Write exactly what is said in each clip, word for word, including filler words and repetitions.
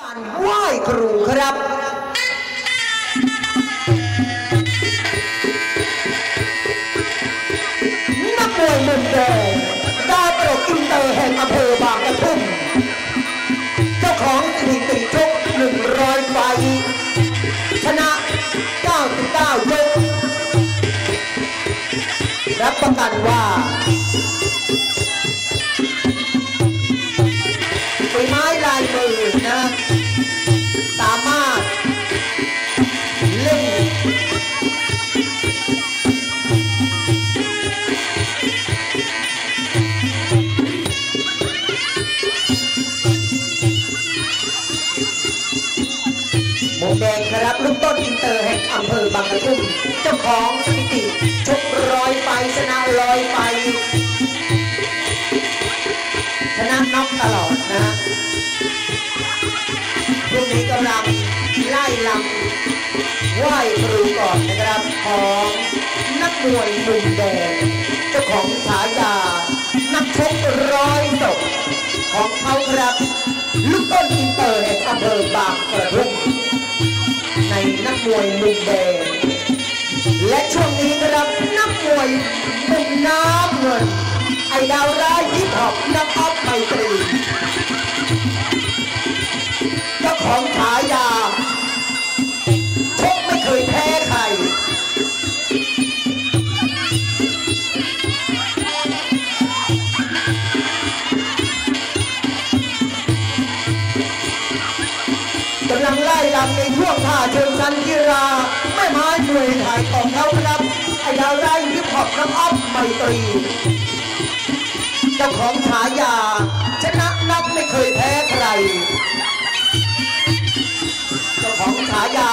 การไหว้ครูครับนักมวยมุมแดงดาวตลกอินเตอร์แห่งอำเภอบางกระทุ่มเจ้าของสถิติชกหนึ่งร้อยไฟท์ชนะเก้าสิบเก้ายกรับประกันว่าฝีไม้ลายมือนะสามารถเล่นหมูแดงครับลูกต้นอินเตอร์แห่งอำเภอบางกระทุ่มเจ้าของสถิติชกร้อยไปชนะร้อยไปชนะน็อกตลอดนะฮะพรุ่งนี้กำลังไล่ลำไหว้ครูก่อนนะครับของนักมวยมุมแดงเจ้าของฉายานักชกร้อยศพของเขาครับลูกต้นอินเตอร์แห่งอำเภอบางกระทุ่มในนักมวยมุมแดงและช่วงนี้นะครับนักมวยมุมน้ำเงินไอดาวร้ายฮิปฮอปนักอัพไมตรีเจ้าของฉายาชกไม่เคยแพ้ใครกำลังไล่ลำในท่วงท่าเชิงชันกีฬาแม่ไม้มวยไทยของเขาครับไอดาวร้ายฮิปฮอปนักอัพไมตรีเจ้าของฉายาชนะนับไม่เคยแพ้ใครเจ้าของฉายา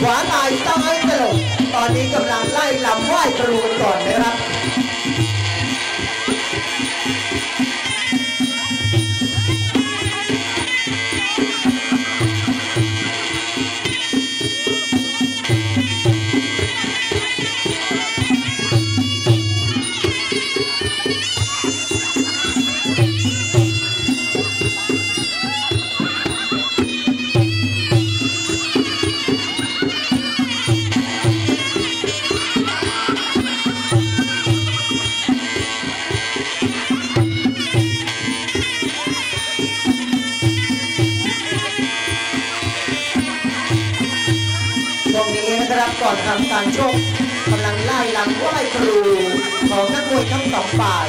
ขวาตายซ้ายตลกตอนนี้กำลังไล่ลำไหว้ครูกันก่อนนะครับก่อนทำการชกกำลังไล่ลำไหว้ครูของนักมวยทั้งสองฝ่าย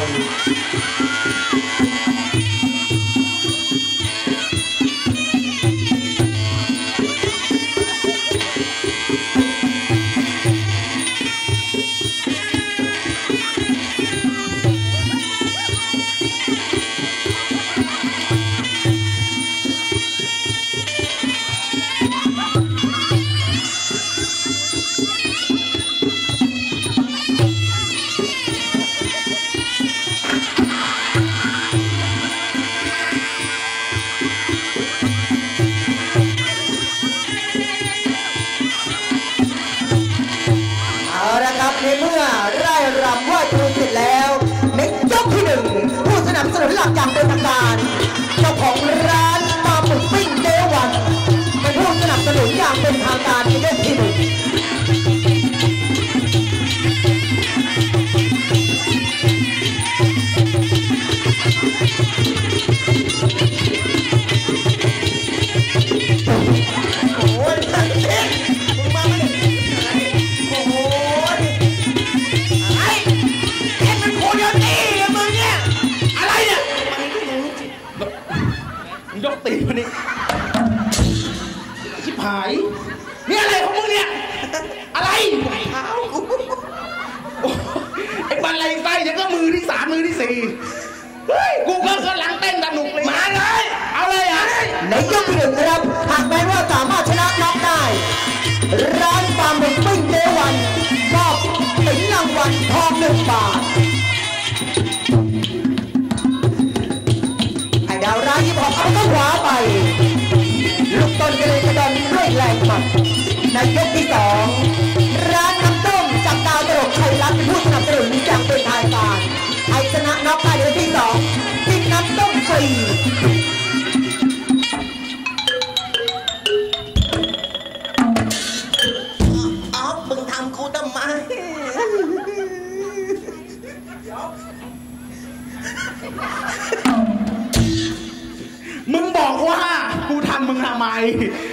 ไอชนะน็อกได้ในที่สองที่น้ำต้มฟรี มึงบอกว่ากูทำมึงทำไม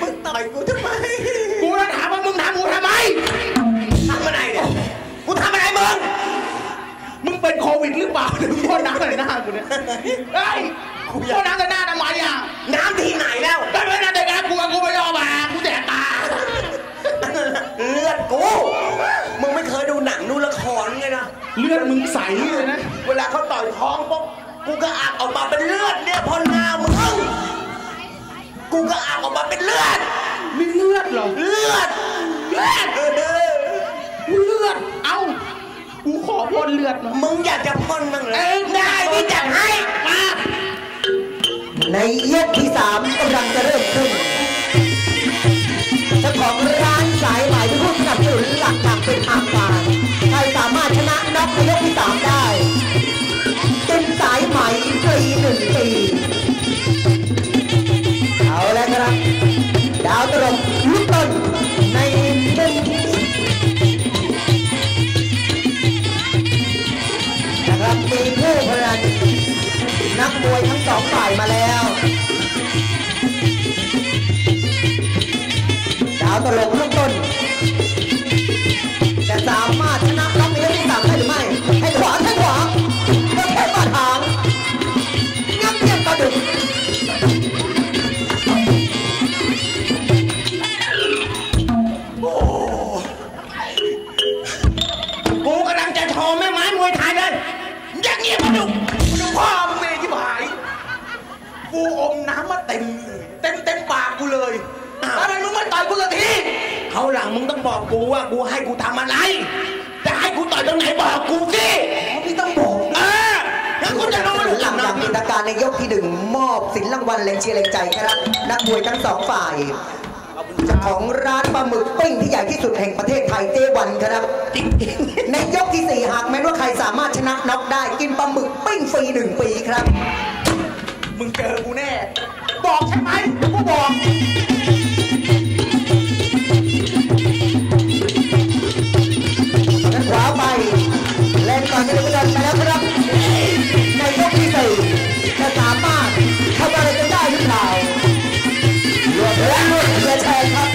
มึงต่อยกูทำไมกูต้องถามว่ามึงทำกูทำไมทำอะไรเนี่ยกูทำอะไรมึงมึงเป็นโควิดหรือเปล่าถึงพ่นน้ำใส่หน้ากูเนี่ยไอ้พ่นน้ำใส่หน้าทำไมอ่ะน้ำที่ไหนแล้วไม่เป็นไรแต่กูกูไม่ยอมมากูแสบตาเลือดกูมึงไม่เคยดูหนังดูละครไงนะเลือดมึงใสเลยนะเวลาเขาต่อยท้องปุ๊บกูก็อักออกมาเป็นเลือดเนี่ยพ่นน้ำมึงกูก็อักออกมาเป็นเลือดมีเลือดเหรอเลือดเลือดเลือดเอ้ากูขอพ่นเลือดมึงอยากจะพ่นมั้งเลยเอ้ยได้ที่จะให้มาในเอียดที่สามกำลังจะเริ่มขึ้นเจ้าของร้านสายไหมที่ผู้สนับสนุนหลักจากเป็นทางการใครสามารถชนะน็อกในยกที่สามได้เป็นสายไหมฟรีหนึ่งปีเอาแล้วครับดาวตลกลุกต้นในมุมนะครับมีผู้พนันนักมวยทั้งสองฝ่ายมาแล้วดาวตลกลุกต้นจะสามารถชนะน็อกในยกที่สามได้หรือไม่ให้ขวาให้ขวาแล้วแค่มาทางงับเยี่ยมกระดึ๊บกูอมน้ำมาเต็มเลยเต็มเต็มปากกูเลยอะไรมึงมาต่อยกูสักทีเขาหลังมึงต้องบอกกูว่ากูให้กูทำอะไรจะให้กูต่อยตรงไหนบอกกูสิพี่ต้องบอกเออแล้วกูจะนอนหรือหลังจากมีการในยกที่หนึ่งมอบสินรางวัลแรงเชียร์แรงใจครับนักมวยทั้งสองฝ่ายเจ้าของร้านปลาหมึกปิ้งที่ใหญ่ที่สุดแห่งประเทศไทยเจวันครับในยกที่สี่หากแม้ว่าใครสามารถชนะน็อกได้กินปลาหมึกปิ้งฟรีหนึ่งปีครับมึงเจอกูแน่บอกใช่ไหมกูบอกขวาไปแรงต่อไปเลยก็เดินไปแล้วครับในยกที่สี่จะสามารถทำอะไรกันได้หรือเปล่ารวมและรวมและแชร์ครับ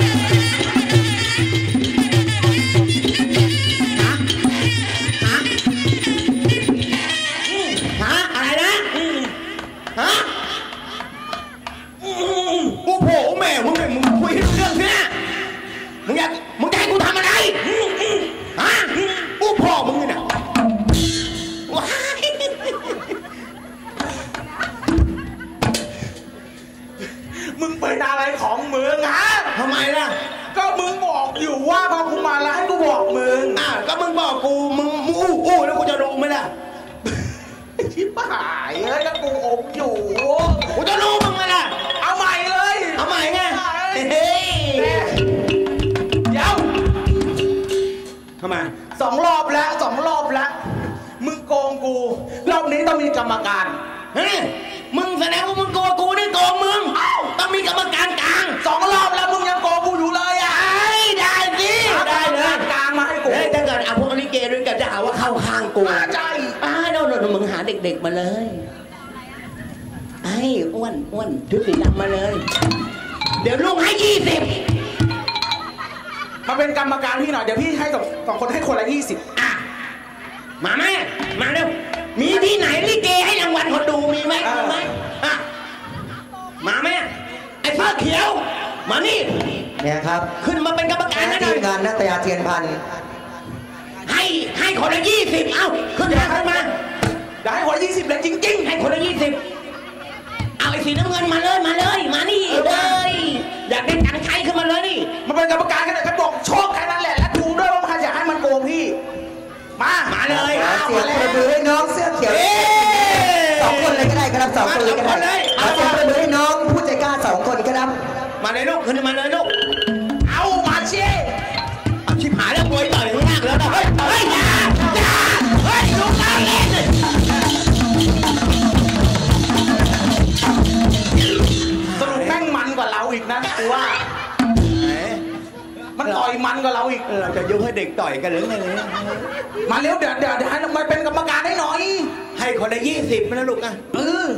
ให้คนละยี่สิบนะลูกนะเออ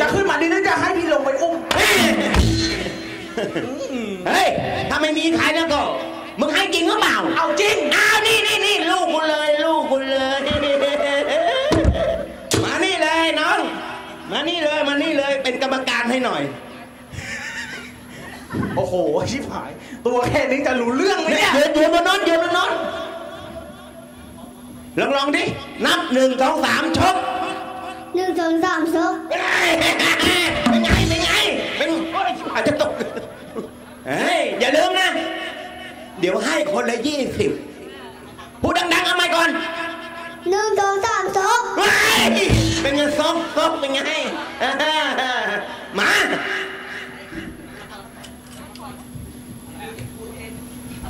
จะขึ้นมาดิหรือจะให้พี่ลงไปอุ้มเฮ้ยถ้าไม่มีใครแล้วก็มึงให้จริงหรือเปล่าเอาจริงอ้าวนี่นี่นี่ลูกกูเลยลูกกูเลยมานี่เลยน้องมานี่เลยมานี่เลยเป็นกรรมการให้หน่อยโอ้โหชิบหายตัวแค่นี้จะรู้เรื่องไหมเนี่ยโยนมาโน้นโยนมาโน้นลองลองดินับหนึ่งสองสามชกหนึ่งสองสามชกเป็นไงเป็นไงเป็นไงเป็นอาจจะตกเฮ้ยอย่าลืมนะเดี๋ยวให้คนละยี่สิบพูดดังๆเอาไมค์ก่อนหนึ่งสองสามชกเป็นไงซกซกเป็นไงมา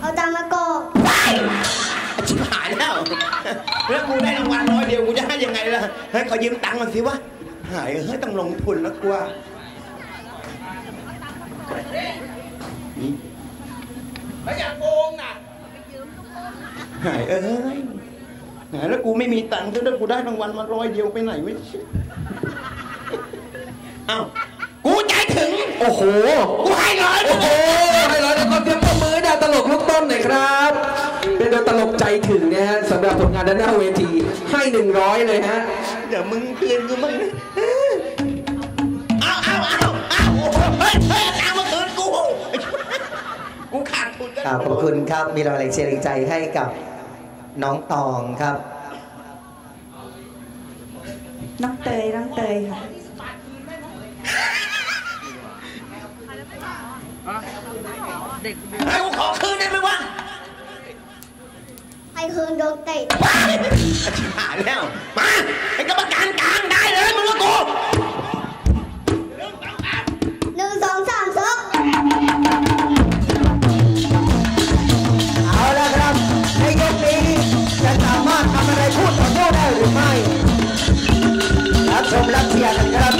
เอาตามมาโกไปชิบหายแล้วแล้วกูได้รางวัลร้อยเดียวกูจะให้ยังไงล่ะเฮ้ยขอยืมตังค์มาสิวะหายเฮ้ยต้องลงทุนแล้วกว่าแล้วอย่าโกงนะหายเอ้ยหายแล้วกูไม่มีตังค์แล้วกูได้รางวัลมาร้อยเดียวไปไหนไม่ใช่เอ้ากูใจถึงโอ้โหกูให้ร้อยโอ้โหให้ร้อยแล้วก็เตรียมตัวมือดาวตลกลูกต้นหน่อยครับเป็นดาวตลกใจถึงนะฮะสำหรับผลงานด้านหน้าเวทีให้หนึ่งร้อยเลยฮะเดี๋ยวมึงคืนกูมึงเอาเอาเอาเอาเฮ้ยเฮ้ยเอามาคืนกูกูขาดทุนก็ขอบคุณครับมีรางวัลเชียร์ใจให้กับน้องตองครับน้องเตยน้องเตยค่ะให้กูขอคืนได้ไหมวะไอ้คืนโดนเตะผ่านแล้วมาไอ้กรรมการกลางได้เลยมึงว่ากูหนึ่งสองสามซุกเอาละครับในยกนี้จะสามารถทำอะไรพูดต่อโต้ได้หรือไม่รับชมรับเชียร์กันครับ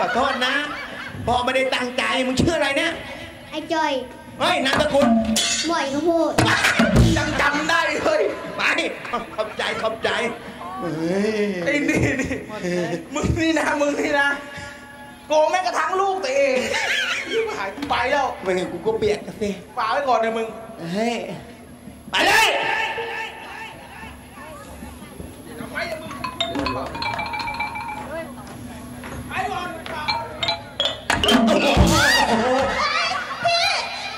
ขอโทษนะพอไม่ได้ตั้งใจมึงชื่ออะไรเนี่ยไอ้จอยเฮ้ยนามสกุลบ่อยก็พูดจำจำได้เลยไปขอบใจขอบใจไอ้นี่นี่มึงนี่นะมึงนี่นะโกงแม่กระทั่งลูกตัวเองหายไปแล้วไม่งั้นกูก็เปียกสิฝากไว้ก่อนเลยมึงเฮ้ยไปเลยทำไมอะมึงพี่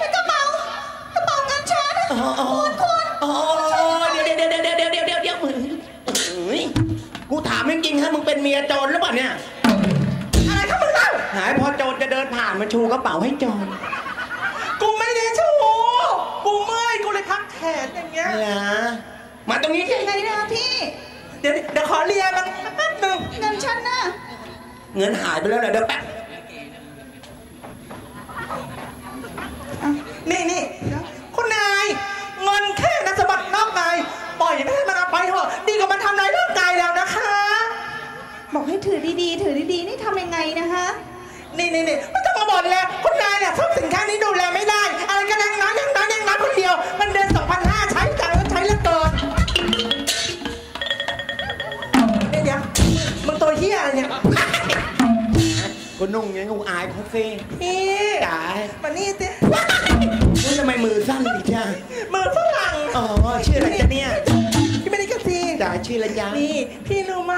มันกระเป๋ากระเป๋าเงินฉันคุณคุณเดี๋ยวเดี๋ยวเดี๋ยวเดี๋ยวเดี๋ยวเดี๋ยวเดี๋ยวกูถามจริงๆฮะมึงเป็นเมียโจรหรือเปล่าเนี่ยอะไรครับมึงเล่าหายพอโจรจะเดินผ่านมาชูกระเป๋าให้โจรกูไม่ได้ชูกูเมื่อยกูเลยพักแขนอย่างเงี้ยมาตรงนี้ยังไงนะพี่เดี๋ยวเดี๋ยวขอเรียนมันแป๊บนึงเงินฉันนะเงินหายไปแล้วนะเดี๋ยวแป๊บนี่นี่คุณนายเงินแค่นั้นสะบัดนอกนายปล่อยไม่ให้มันเอาไปเถอะดีกว่ามันทำร้ายร่างกายแล้วนะคะบอกให้ถือดีๆถือดีๆนี่ทำยังไงนะคะนี่นี่นี่ไม่ต้องมาบ่นแล้วคุณนายเนี่ยทรัพย์สินค้านี้ดูแลไม่ได้อะไรกันยังน้ำยังน้ำยังน้ำคนเดียวมันเดือนสองพันห้าใช้แต่ก็ใช้แล้วเกินนี่เดี๋ยวมึงตัวเหี้ยอะไรเนี่ยคนนุ่งยังงูอายเขาเซ่พี่จ๋ามานี่สิคุณทำไมมือสั้นดิจ้ามือฝรั่งอ๋อชื่ออะไรจ้ะเนี่ยพี่ไม่ได้กระซีจ๋าชื่ออะไรจ้านี่พี่รู้ไหม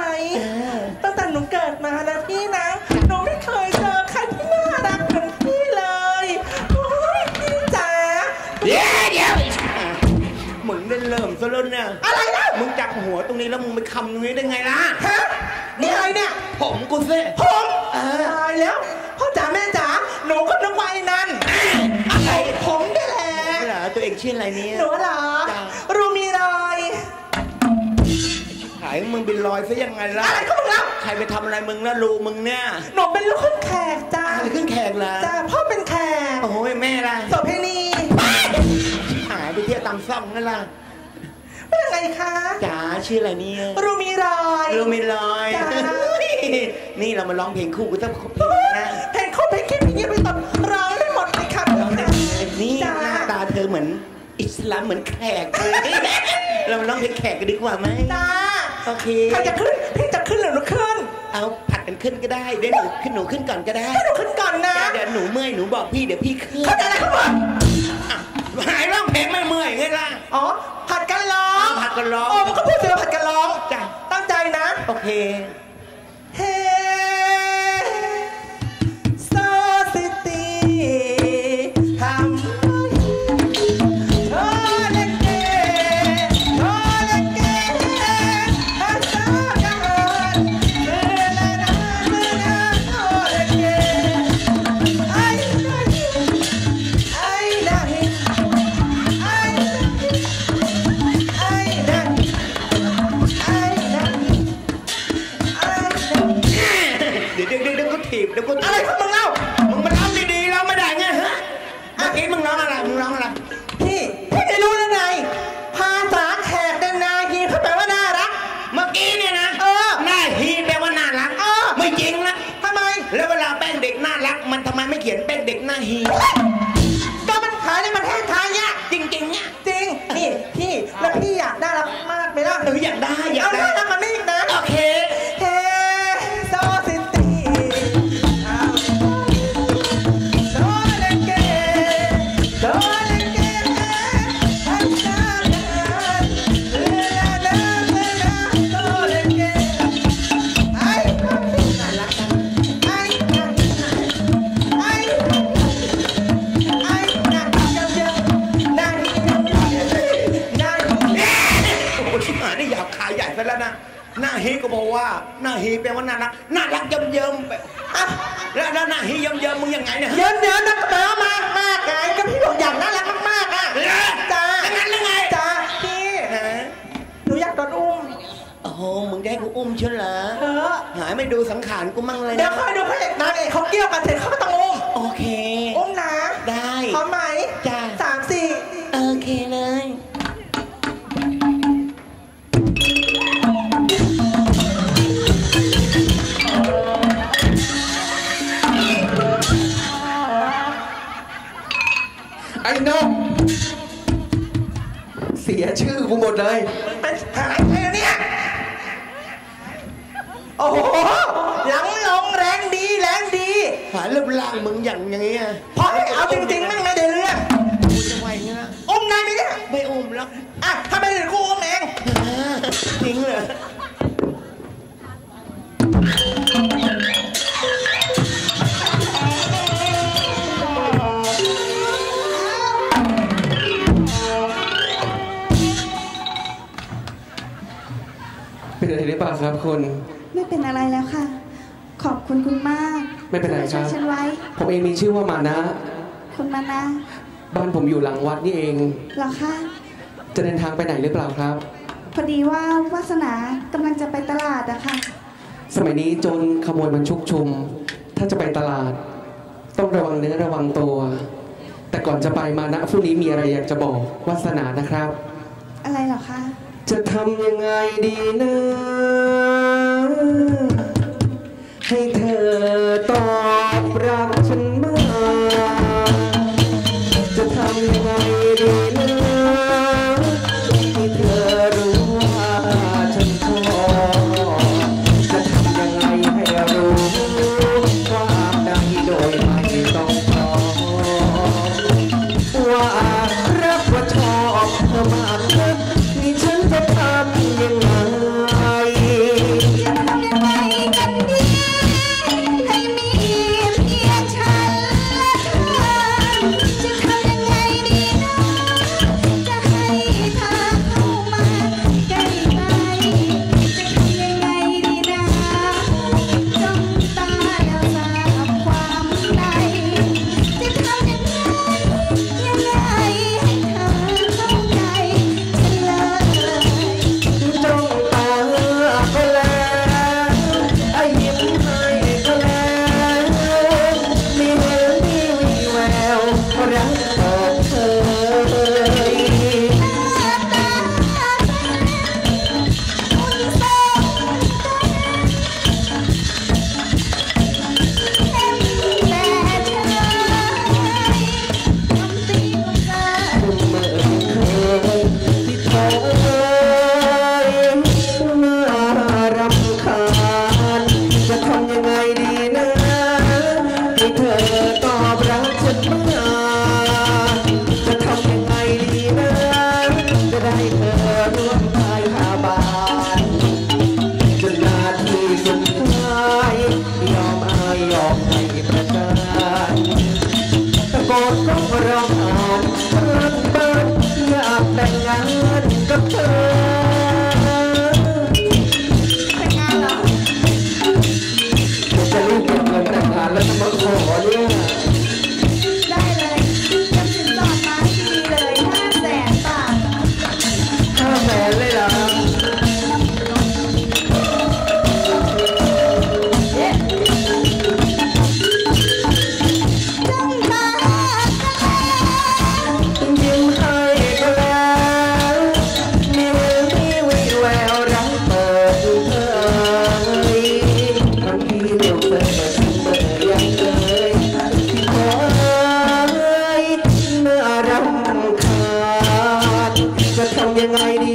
ตั้งแต่หนูเกิดมานะพี่นะหนูไม่เคยเจอใครที่น่ารักเหมือนพี่เลยโอ้ยพี่จ๋าเดี๋ยวเดี๋ยวเหมือนเล่นเริ่มซะแล้วเนี่ยอะไรนะมึงจับหัวตรงนี้แล้วมึงไปคำตรงนี้ได้ไงล่ะฮะนี่อะไรเนี่ยผมกูเซ่ผมตายแล้วพ่อจ๋าแม่จ๋าหนูก็นึกว่าไอ้นั่นอะไรผมได้แหละตัวเองชื่ออะไรเนี่ยหนูเหรอรูมีรอยหายมึงเป็นรอยซะยังไงล่ะอะไรก็มึงแล้วใครไปทำอะไรมึงนะรูมึงเนี่ยหนูเป็นลูกขึ้นแขกจ้าขึ้นแขกล่ะจ้าพ่อเป็นแขกโอ้ยแม่ล่ะโสเภณีหายไปเที่ยว สั่งซ่อมกันล่ะเป็นอะไรคะจ๋าชื่ออะไรเนี่ยรูมีรอยรูมีรอยนี่เรามาร้องเพลงคู่กันสักเพลงนะเพลงคู่เพลงคิดเพลงนี้ไปตบร้องได้หมดเลยค่ะนี่หน้าตาเธอเหมือนอิสลามเหมือนแขกเลยเรามาร้องเพลงแขกกันดีกว่าไหมจ้าโอเคใครจะขึ้นเพลงจะขึ้นหรือหนูขึ้นเอาผัดกันขึ้นก็ได้เดี๋ยวหนูขึ้นหนูขึ้นก่อนก็ได้หนูขึ้นก่อนนะเดี๋ยวหนูเมื่อยหนูบอกพี่เดี๋ยวพี่ขึ้นเขาจะอะไรเขาบอกหายร้องเพลงไม่เมื่อยไงล่ะอ๋อผัดกันร้องผัดกันร้องโอ้มันก็พูดถึงผัดกันร้องจ้ะตั้งใจนะโอเคเฮ้โซซิตี้ทำอะไรของมึงเล่ามึงมาร้องดีๆแล้วไม่ได้ไงฮะเมื่อกี้มึงร้องอะไรมึงร้องอะไรพี่พี่จะรู้ได้ไงภาษาแขกเดนนาฮีเขาแปลว่าน่ารักเมื่อกี้เนี่ยนะเออน่าฮีแปลว่าน่ารักเออไม่จริงนะทำไมแล้วเวลาแป้งเด็กน่ารักมันทำไมไม่เขียนแป้งเด็กน่าฮีก็มันขายในประเทศไทยเนี่ยจริงๆเนี่ยจริงนี่พี่แล้วพี่อยากน่ารักมากไหมล่ะหนูอยากได้อยากได้เอาน่ารักมันไม่นะโอเคฮีก็บอกว่าหน้าฮีแปลว่าน่ารักน่ารักเยิ้มเยิ้มไปอ่ะแล้วหน้าฮีเยิ้มเยิ้มมึงยังไงเนี่ยเยิ้มเยิ้มนักเตะมากมากไงก็พี่บอกอยากน่ารักมากมากอ่ะจ้างั้นแล้วไงจ้าพี่หนูอยากโดนอุ้มโอ้โหมึงได้กูอุ้มเชียวเหรอเออหายไม่ดูสังขารกูมั่งเลยเดี๋ยวค่อยดูพระเอกนางเอกเขาเกี่ยวกันเสร็จเขาต้องอุ้มโอเคอุ้มนะได้พร้อมไหมจ้าสามสี่โอเคเลยไอ้น้องเสียชื่อกูหมดเลยเป็นหายไปแล้วเนี่ยโอ้โหหลังลงแรงดีแรงดีหาเรื่องล่างมึงอย่างอย่างนี้พอให้เอาจริงๆไม่ไม่ได้เรื่องกูจะไหวเงี้ยนะอุ้มนายไหมเนี่ยไม่อุ้มแล้วอ่ะถ้าไม่ได้กูอุ้มเองทิ้งเลยเป็นอะไรหรือเปล่าครับคุณไม่เป็นอะไรแล้วค่ะขอบคุณคุณมากไม่เป็นไรครับผมเองมีชื่อว่ามานะคุณมานะบ้านผมอยู่หลังวัดนี่เองหรอคะจะเดินทางไปไหนหรือเปล่าครับพอดีว่าวาสนากำลังจะไปตลาดอะค่ะสมัยนี้โจรขโมยมันชุกชุมถ้าจะไปตลาดต้องระวังเนื้อระวังตัวแต่ก่อนจะไปมานะผู้นี้มีอะไรอยากจะบอกวาสนานะครับอะไรหรอคะจะทำยังไงดีนะให้เธอตอบรักฉันมาจะทำยังไงดีนะให้เธอรู้ว่าฉันชอบจะทำยังไงให้รู้ความดังโดยไม่ต้องขอว่ารักว่าชอบเธอมากยังไงจะทำยังไงกันดีให้ เ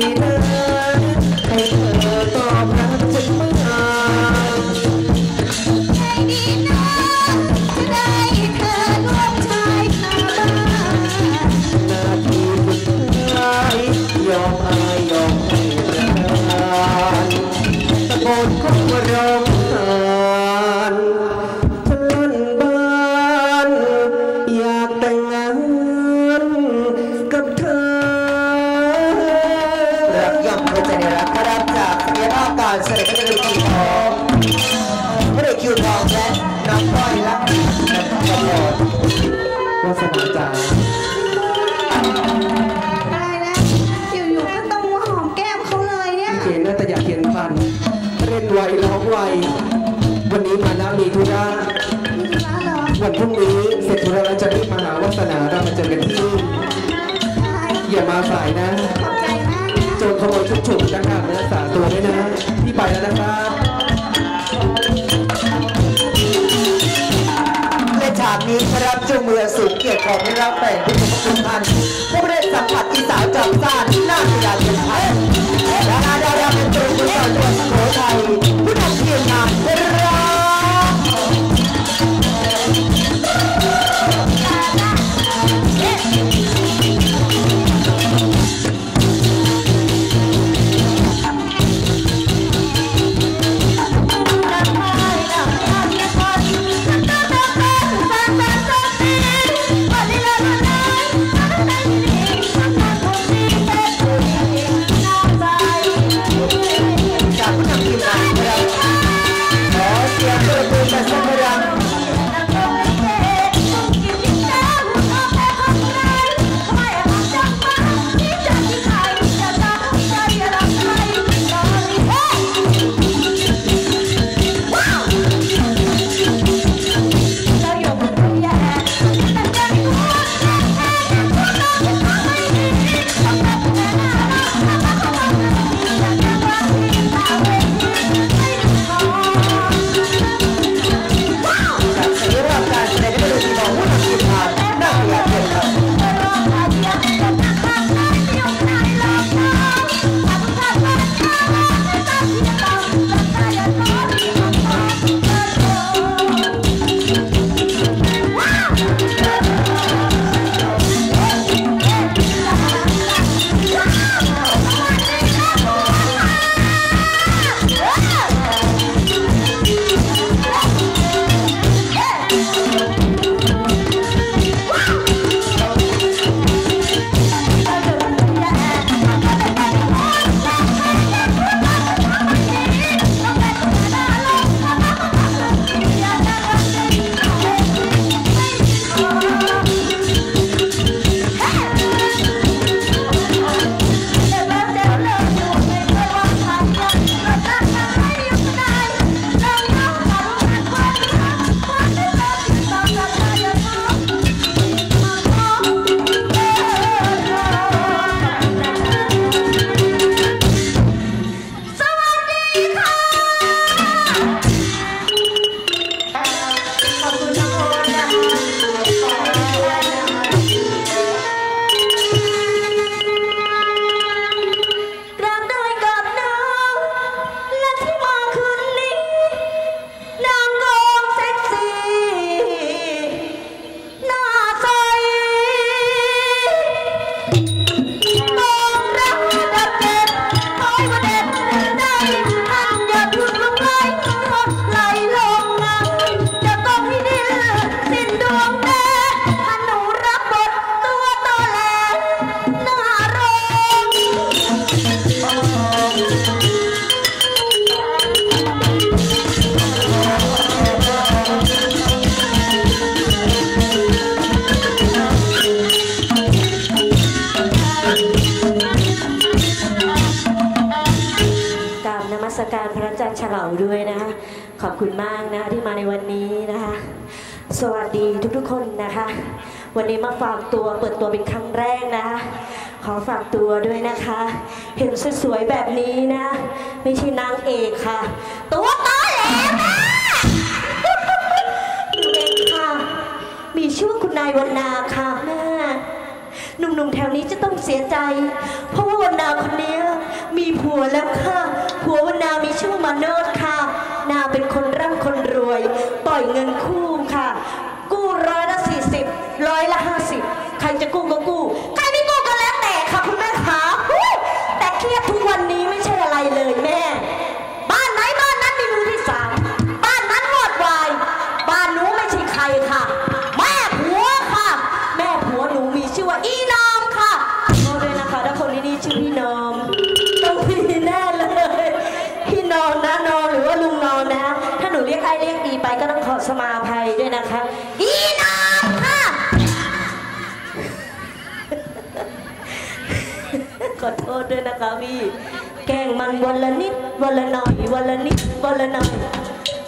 พราะว่าวันดาวคนนี้ ผัวแล้วค่ะผัววันนามีชื่อมาโนดค่ะนาเป็นคนร่ำคนรวยปล่อยเงินคู่ค่ะกู้ร้อยละสี่สิบร้อยละห้าสิบใครจะกู้ก็กู้ใครไม่กู้ก็แล้วแต่ค่ะคุณแม่ขาแต่เครียดทุกวันนี้ไม่ใช่อะไรเลยแม่บ้านไหนบ้านนั้นมีมือที่สามบ้านนั้นวอดวายบ้านหนูไม่ใช่ใครค่ะแม่ผัวค่ะแม่ผัวหนูมีชื่อว่าอีนอมค่ะเอาเลยนะคะถ้าคนนี้ชื่อพี่นอมต้องพี่แน่เลยพี่นอมนะนอมหรือว่าลุงนอมนะถ้าหนูเรียกไอเรียกอีไปก็ต้องขอสมาภัยด้วยนะคะอีนอมค่ะขอโทษด้วยนะคะพี่แกงมันวันละนิดวันละหน่อยวันละนิดวันละหน่อย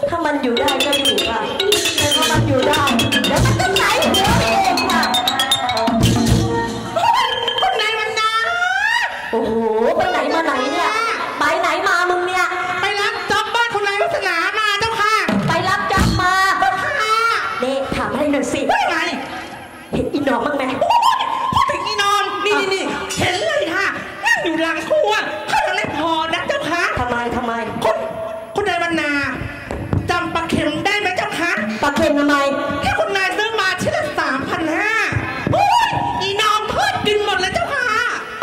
ถ้ามันอยู่ได้ก็อยู่ค่ะแต่ถ้ามันอยู่ได้แล้วมันจะไหนเดี๋ยวเองค่ะคนไหนมันนะโอ้โหไปไหนมาไหนเนี่ยไปไหนมามึงเนี่ยไปรับจ๊อบบ้านคุณนายวัฒนามาเจ้าค่ะไปรับจ๊อบมาเจ้าค่ะเด็กถามให้หน่อยสิว่าไงเห็นอีนอนบ้างไหมพูดถึงอีนอนนี่นี่เห็นเลยค่ะนั่งอยู่หลังครัวเขาทำได้พอนะเจ้าค่ะทำไมทำไมคุณคุณนายวันนาปลาเค็มได้ไหมเจ้าคะปลาเค็มทำไมแค่คุณนายซื้อมาชิ้นละสามพันห้าโอ้ยอีน้องทอดกินหมดแล้วเจ้าค่ะ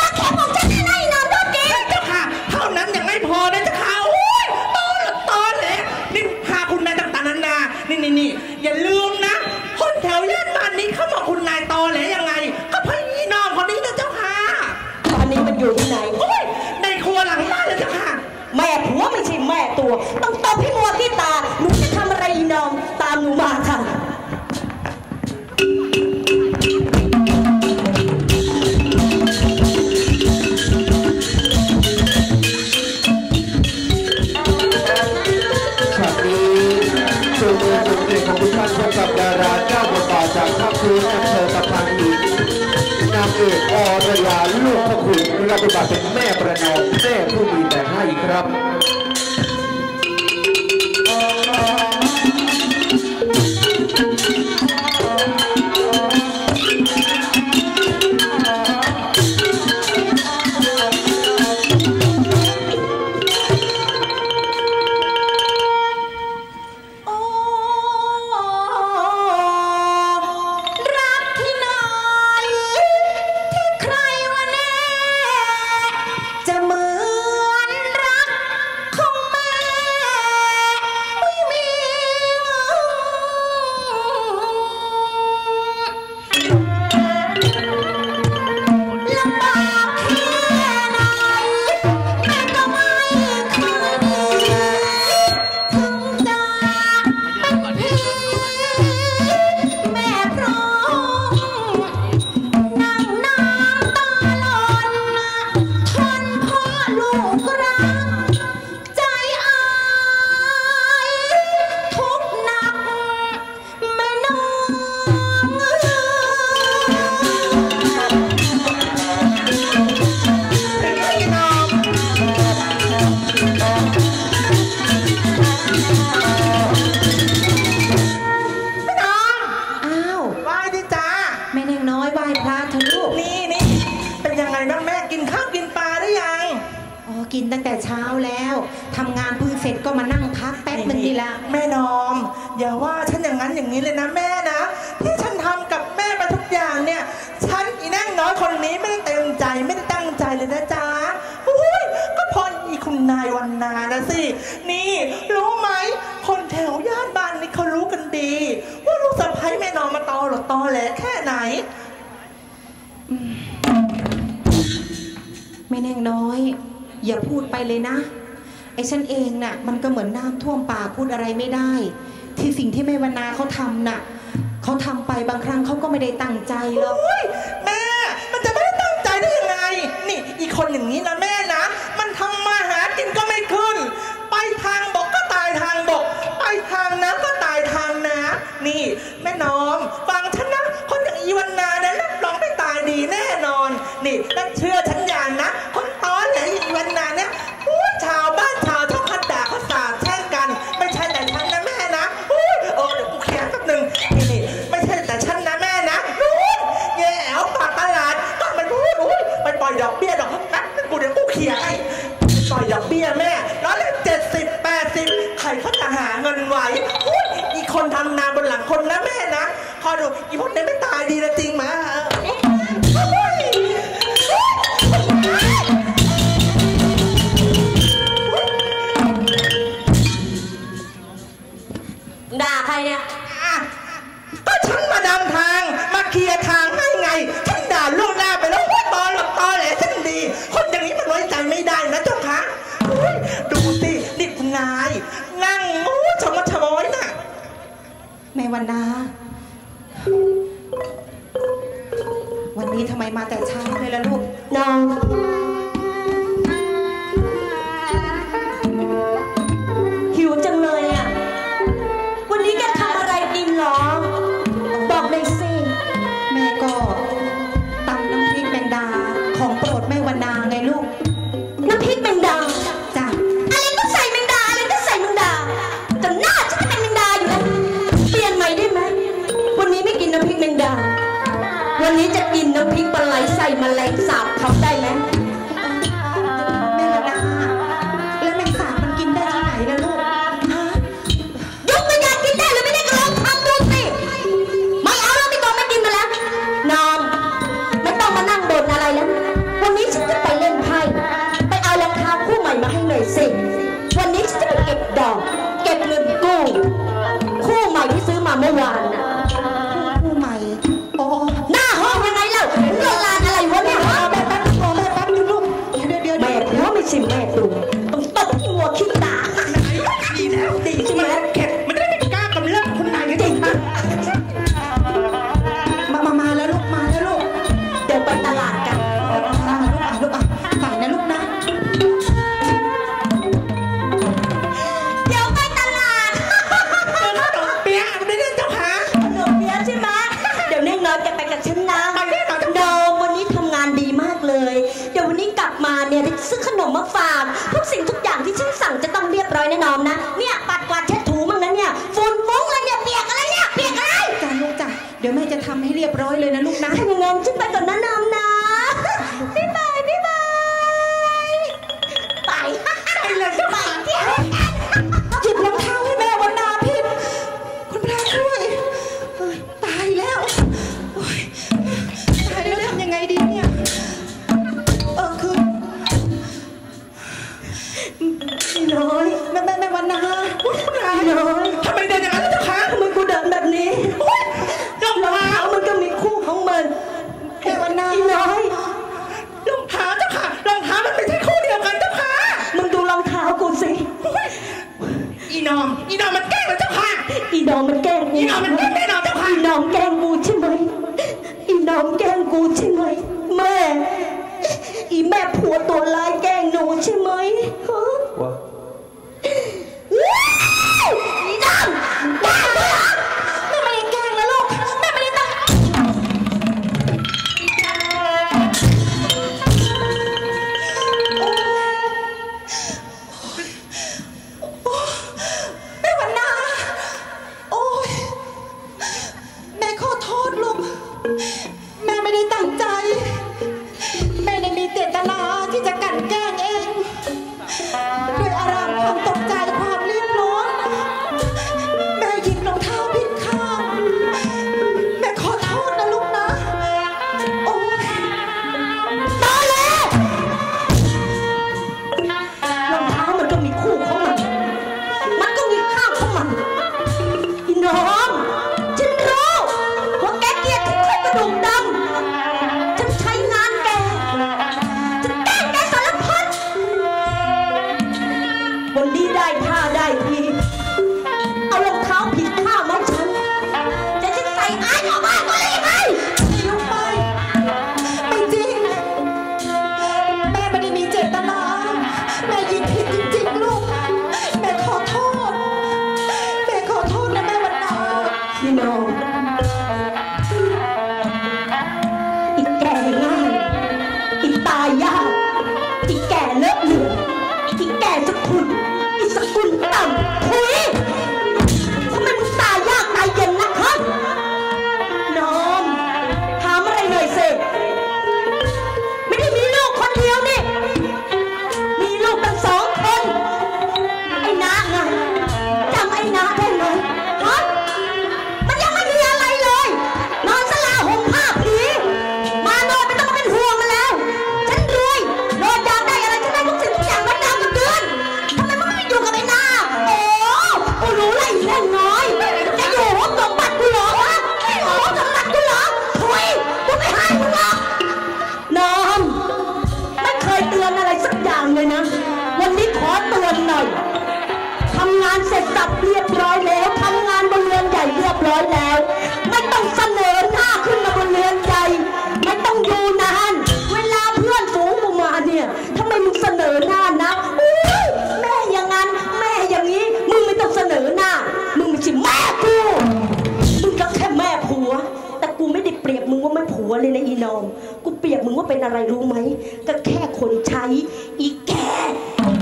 ปลาเค็มของฉันได้อีน้องทอดกินเจ้าค่ะเท่านั้นยังไม่พอนะเจ้าค่ะโอ้ยโตหลักตอนเลยนี่พาคุณนายต่างๆนานานี่นี่นี่อย่าลืมนะคนแถวย่านบ้านนี้เขาบอกคุณนายตอแหละยังไงก็เพราะอีน้องคนนี้นะเจ้าค่ะตอนนี้มันอยู่ที่ไหนโอ้ยในครัวหลังบ้านเลยเจ้าค่ะแม่ผัวไม่ใช่แม่ตัวต้องตบให้มัวที่ตาหนูจะทำอะไรนอมตามหนูมาค่ะฉันนี้ชูมือชูเกียรติของทุกท่านพบกับดาราเจ้าบทบาทจากภาคพื้นอำเภอตะพังอีกนางเอกอรยาลูกพระคุณรับบทบาทเป็นแม่ประนอมแม่ผู้มีแต่ให้ครับ อุ๊ยอีคนทำนาบนหลังคนนะแม่นะพอดูอีพวกนี้ไม่ตายดีนะจริงมาด่าใครเนี่ยก็ฉันมาดำทางมาเคลียร์ทางให้ไงฉันด่าลูกหน้าไปแล้วว่าตอหลบตอแหละฉันดีคนอย่างนี้มันไว้ใจไม่ได้นะเจ้าคะดูสินี่คุณนายนั่งมู้ชมชมอยน่ะแม่วันนาวันนี้ทำไมมาแต่เช้าเลยล่ะลูกน้องหิวจังเลยอ่ะวันนี้แกทำอะไรกินหรอบอกเลยสิแม่ก็ตำน้ำพริกแมงดาของโปรดแม่วันนาไงลูกน้ำพริกแมงดาจ้ะอะไรก็ใส่แมงดาอะไรก็ใส่แมงดาแต่หน้าฉันจะเป็นแมงดาอยู่แล้วเปลี่ยนใหม่ได้ไหมวันนี้ไม่กินน้ำพริกแมงดาวันนี้จะกินน้ำพริกปลาไหลใส่แมลงสาบทำได้ไหมแม่ละนาแล้วแมงสาบมันกินได้ที่ไหนล่ะลูกฮะยกไม่ได้กินได้หรือไม่ได้ก็ลองทำดูสิไม่เอาแล้วไม่ต้องไม่กินมาแล้วนอมไม่ต้องมานั่งบ่นอะไรแล้ววันนี้ฉันจะไปเล่นไพ่ไปเอารองเท้าคู่ใหม่มาให้หน่อยสิวันนี้ฉันจะไปเก็บดอกเก็บเงินกู้คู่ใหม่ที่ซื้อมาเมื่อวานน่ะคู่ใหม่หน้าห้องยังไงเล่าเรื่องราวอะไรวะเนี่ยแม่แป๊บพอแม่แป๊บนึงลูกเดี๋ยวเดี๋ยวแม่เพราะไม่ใช่แม่ดูต้องตบหัวคิดตาดีแล้วดีใช่ไหมเข็ดมันได้ไม่กล้ากับเรื่องคนไหนกันจริงปะมามามาแล้วลูกมาแล้วลูกเดี๋ยวไปตลาดกันมาลูกอ่ะลูกอ่ะฝ่ายนะลูกนะเดี๋ยวไปตลาดขนมเปี๊ยะไม่ได้เจ้าค่ะขนมเปี๊ยะใช่ไหมเน่งน้อยจะไปกับฉันนะโดมวันนี้ทำงานดีมากเลยเดี๋ยววันนี้กลับมาเนี่ยได้ซื้อขนมมาฝากทุกสิ่งทุกอย่างที่ฉันสั่งจะต้องเรียบร้อยแน่นอนนะเนี่ยปัดกวาดเช็ดถูมั่งนะเนี่ยฝุ่นฟุ้งอะไรเนี่ยเปียกอะไรเนี่ยเปียกอะไรจ้าลูกจ้าเดี๋ยวแม่จะทำให้เรียบร้อยเลยนะลูกนะถ้าอย่างงั้นฉันไปก่อนนะน้ำนะพี่บายพี่บายไปไปเลยไปเดี๋ยวหยิบรองเท้าให้แม่วันนาพิมคุณพระช่วยตายแล้วตายแล้วทำยังไงดีเนี่ยเออคือพี่น้อยแม่แม่แม่วันนาพี่น้อยทำไมเดินอย่างนั้นเจ้าคะทำไมกูเดินแบบนี้รองเท้ามันก็มีคู่ของมันแม่วันนาพี่น้อยรองเท้าเจ้าค่ะรองเท้ามันไม่ใช่คู่เดียวกันเจ้าค่ะมึงดูรองเท้ากูสิอีน้องอีน้องมันแกล้งเจ้าค่ะอีน้องมันแกล้งอีน้องมันแกล้งแน่นอนเจ้าค่ะอีน้องแกล้งกูใช่ไหมอีน้องแกล้งกูใช่ไหมแม่อีแม่ผัวตัวร้ายแกล้งหนูใช่ไหมฮะวะอีน้องแม่ไม่ได้แกล้งนะลูกแม่ไม่ได้ตั้งแม่วันนาโอ้ยแม่ขอโทษลูกแม่ไม่ได้ตั้งใจแม่ได้มีเจตนาที่จะกลั่นแกล้งเองด้วยอารมณ์ความตกใจความรีบร้อนแม่หยิบรองเท้าผิดข้างแม่ขอโทษนะลูกนะโอ้ยตายแล้วรองเท้ามันก็มีคู่ของมันมันก็มีข้างของมันพี่น้องฉันรู้ว่าแกเกลียดที่ใครกระดูกดำฉันใช้งานแกฉันแกล้งแกสารพัดวันนี้ได้ท่าได้ทีเอารองเท้าผิดข้างของฉันจะฉันใส่อายเขาบ้างก็เลยไปลูกไปไม่จริงแม่ไม่ได้มีเจตนาแม่หยิบผิดจริงๆลูกแม่ขอโทษแม่ขอโทษนะแม่วันนาพี่น้องอีกแก่ง่ายอีกตายยากอีกแก่เลอะเหลืออีกแก่สกุลอีสกุลต่ำคุยทำไมมึงตายยากตายเย็นนะครับน้องถามอะไรหน่อยสิไม่ได้มีลูกคนเดียวนี่มีลูกตั้งสองคนไอ้นาไงจำไอ้นาได้ไหม ดอมกูเปรียบมึงว่าเป็นอะไรรู้ไหมก็แค่คนใช้อีแก่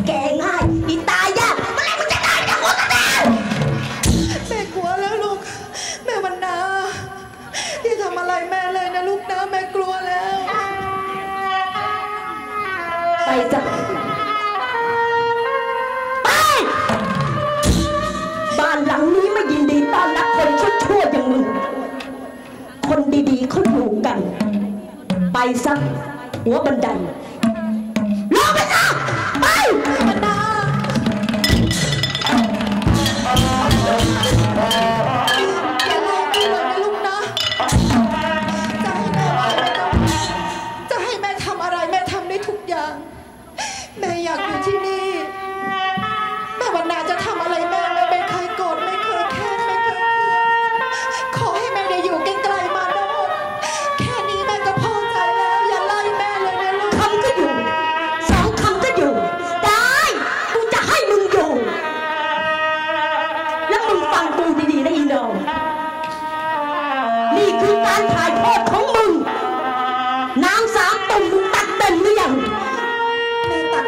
แก่ง่ายอีตายยากเมื่อไรมึงจะตายจากหัวกระเด้าแม่กลัวแล้วลูกแม่วันนาที่ทำอะไรแม่เลยนะลูกนะแม่กลัวแล้วไปจ้ะไปบ้านหลังนี้ไม่ยินดีต้อนรับคนชั่วๆอย่างมึงคนดีๆเขาอยู่กันไปซะหัวบันไดลงไปซะไปบันไดอย่าลงไปเลยนะลูกนะจะให้แม่ทำอะไรแม่ทำได้ทุกอย่างแม่อยากอยู่ที่นี่แม่วันนาจะทำอะไรแม่ไม่เคยโกรธไม่เคยแค้นไม่เคยขอให้แม่ได้อยู่ใกล้ๆมานะลูกแค่นี้แม่ก็พอใจแล้วอย่าไล่แม่เลยนะลูกคำก็อยู่สองคำก็อยู่ได้กูจะให้มึงอยู่แล้วมึงฟังกูดีๆนะอินโดนี่คือการถ่ายทอดของมึงน้ำสามตุ่มมึงตัดเต็มหรือยัง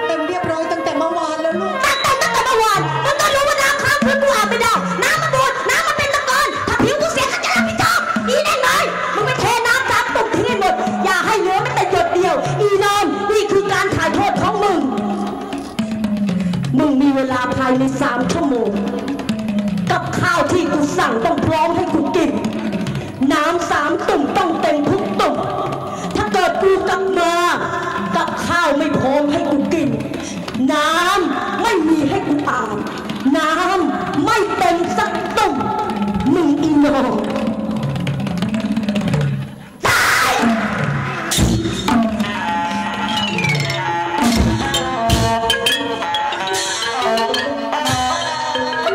เต็มเรียบร้อยตั้งแต่เมื่อวานแล้วลูกตั้งแต่ตั้งแต่เมื่อวานมันก็รู้ว่าน้ำค้างพื้นกูอาบไม่ได้น้ำมันบูดน้ำมันเป็นตะกอนถ้าผิวกูเสียก็จะรับผิดชอบอีแน่นอนมึงไปเทน้ำซับตุ่มทิ้งให้หมดอย่าให้เหลือแม้แต่หยดเดียวอีนอนนี่คือการถ่ายทอดของมึงมึงมีเวลาภายในสามชั่วโมงกับข้าวที่กูสั่งต้องพร้อมให้กูกินน้ำสามตุ่มต้องเต็มทุกตุ่มถ้าเกิดกูกลับมากับข้าวไม่พร้อมให้กูกินน้ำไม่มีให้กูอาบน้ำไม่เต็มสักตุ่มมึงอีนองตายฉั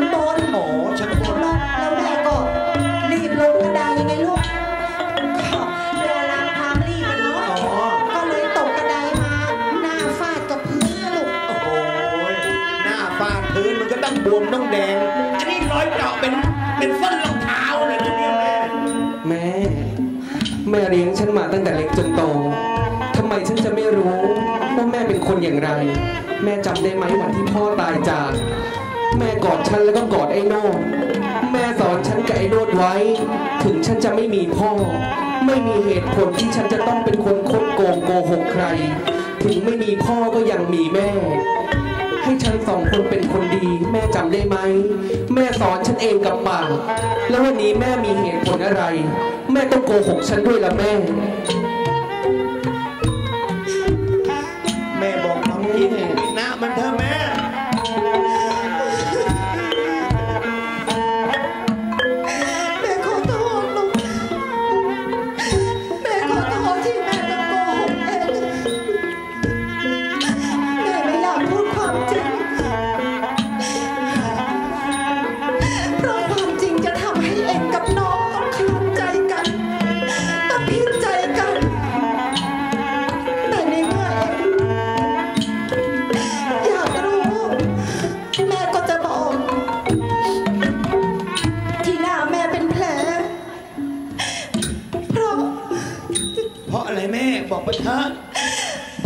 นโดนหมอฉันโดนแล้วแม่ก็รีบลงกระดาษยังไงลูก บวมต้องแดงอันนี้รอยเจาะเป็นเป็นส้นรองเท้าเลยทีเดียวแม่แม่แม่เลี้ยงฉันมาตั้งแต่เล็กจนโตทำไมฉันจะไม่รู้ว่าแม่เป็นคนอย่างไรแม่จำได้ไหมวันที่พ่อตายจากแม่กอดฉันแล้วก็กอดไอ้โน่แม่สอนฉันกับไอ้โน่ไว้ถึงฉันจะไม่มีพ่อไม่มีเหตุผลที่ฉันจะต้องเป็นคนคดโกงโกหกใครถึงไม่มีพ่อก็ยังมีแม่ให้ฉันสองคนเป็นคนดีแม่จำได้ไหมแม่สอนฉันเองกับปากแล้ววันนี้แม่มีเหตุผลอะไรแม่ต้องโกหกฉันด้วยล่ะแม่แม่บอกน้องยิ้มนะมันเธอแม่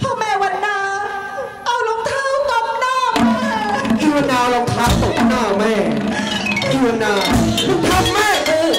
พ่อแม่วันนาเอารองเท้าตบหน้าแม่พี่วันนาเอารองเท้าตบหน้าแม่พี่วันนามึงทำแม่เออ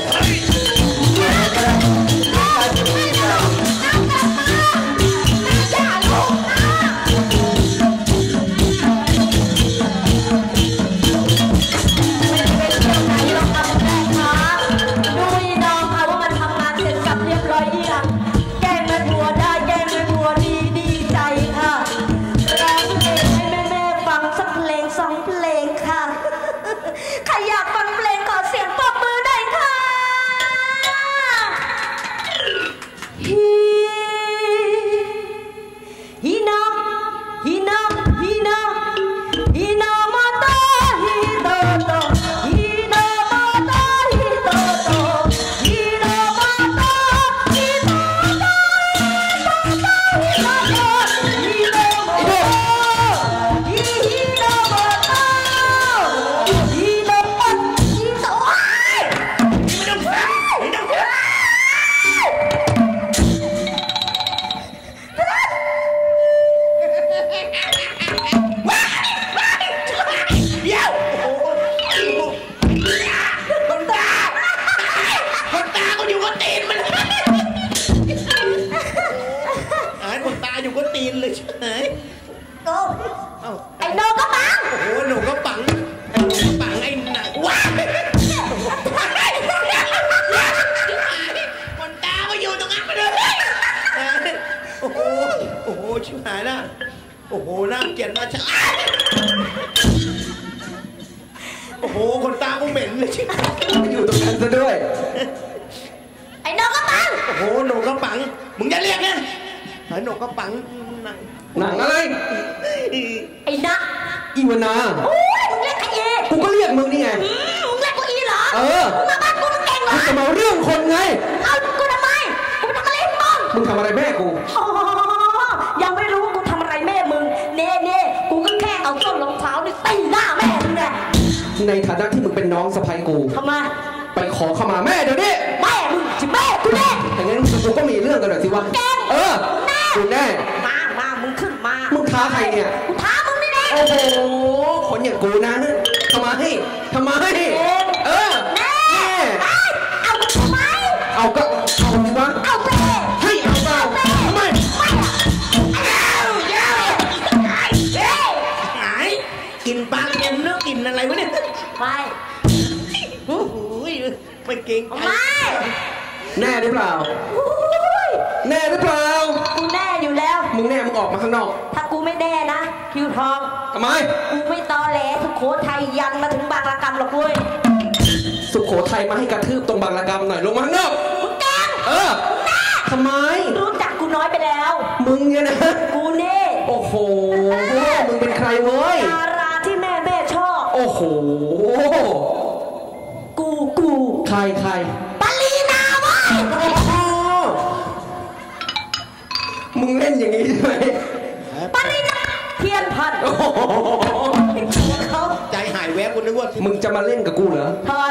กูนึกว่ามึงจะมาเล่นกับกูเหรอ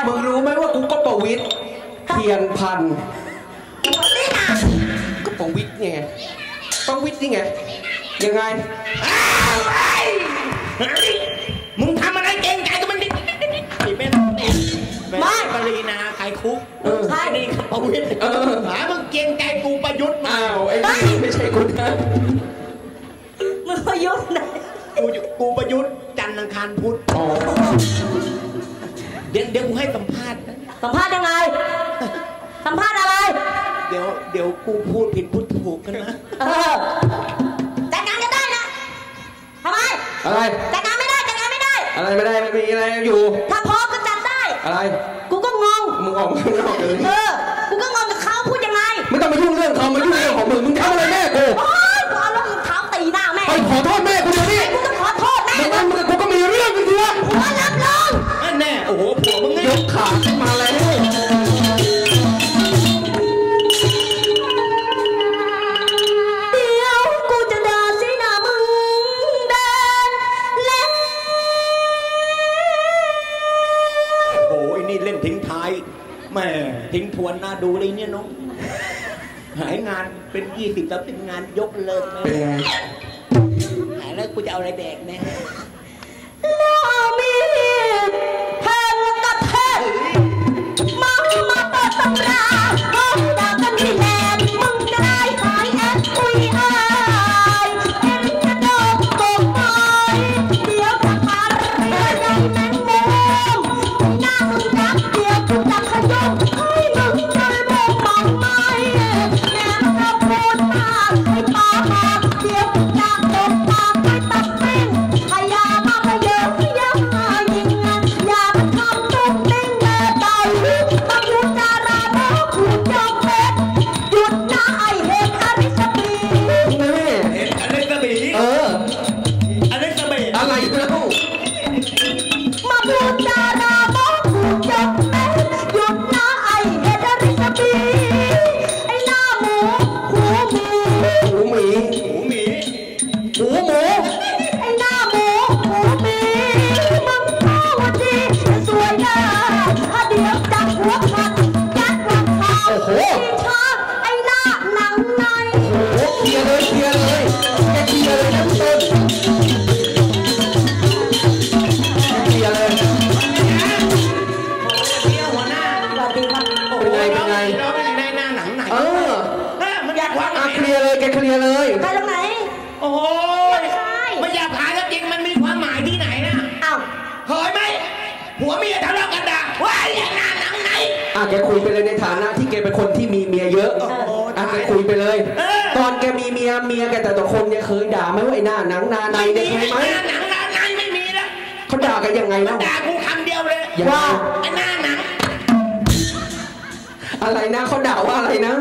มึงรู้ไหมว่ากูก็ประวิตรเทียนพันก็ประวิตรไงประวิตรนี่ไงยังไงมึงทำอะไรเก่งใจกับมันดิแม่มาปรีนาใครคุกใช่นี่ประวิตรหามึงเก่งใจกูประยุทธ์มาอ้าวไอ้นี่ไม่ใช่กูนะมึงประยุทธ์ไหนกูกูประยุทธ์จันทร์อังคารพุธเดี๋ยวเดี๋ยวกูให้สัมภาษณ์สัมภาษณ์ยังไงสัมภาษณ์อะไรเดี๋ยวเดี๋ยวกูพูดผิดพูดถูกกันนะจัดงานกันได้นะทำไมอะไรจัดงานไม่ได้จัดงานไม่ได้อะไรไม่ได้ไม่มีอะไรอยู่ถ้าพอก็จัดได้อะไรกูก็งงมึงออกมึงออกเลยเออกูก็งงกับเขาพูดยังไงไม่ต้องมายุ่งเรื่องเขามายุ่งเรื่องของมึงมึงทำอะไรแม่กูไปขอโทษแม่กูเดี๋ยวนี้กูต้องขอโทษแม่มึงมึงกูก็มีเรื่องกันเถอะกูก็รับรองนั่นแน่โอ้โหผัวมึงยกขาขึ้นมาแล้วเดี๋ยวกูจะด่าสินะมึงแดนแล้วโอ้โหไอ้นี่เล่นทิ้งท้ายแม่ทิ้งทวนน่าดูเลยเนี่ยน้องหายงานเป็นยี่สิบแล้วเป็นงานยกเลิกเลยแล้วกูจะเอาอะไรแดกแม่แล้วมีแทงกระแทกมามาเปิดตำราห้องด่ากันที่แหลมมึงจะได้หายแอนคุยอายเอ็งจะโดนโกงไปเดี๋ยวจะมาเมื่อใดแม่งโมโหหน้ามึงจับเดี๋ยวกูจะขย่มให้มึงใจโมโหไหมแม่งจะพูดมากให้ปากมากเดี๋ยวกูจะโดนแกคุยไปเลยในฐานะที่แกเป็นคนที่มีเมียเยอะอ่ะแกคุยไปเลยตอนแกมีเมียเมียแกแต่ละคนเนี่ยเคยด่าไหมว่าไอ้หน้าหนังนาในได้ไหมไหมหนังนาในไม่มีแล้วเขาด่ากันยังไงนะด่ากูคำเดียวเลยว่าไอ้หน้าหนังอะไรนะเขาด่าว่าอะไรนะ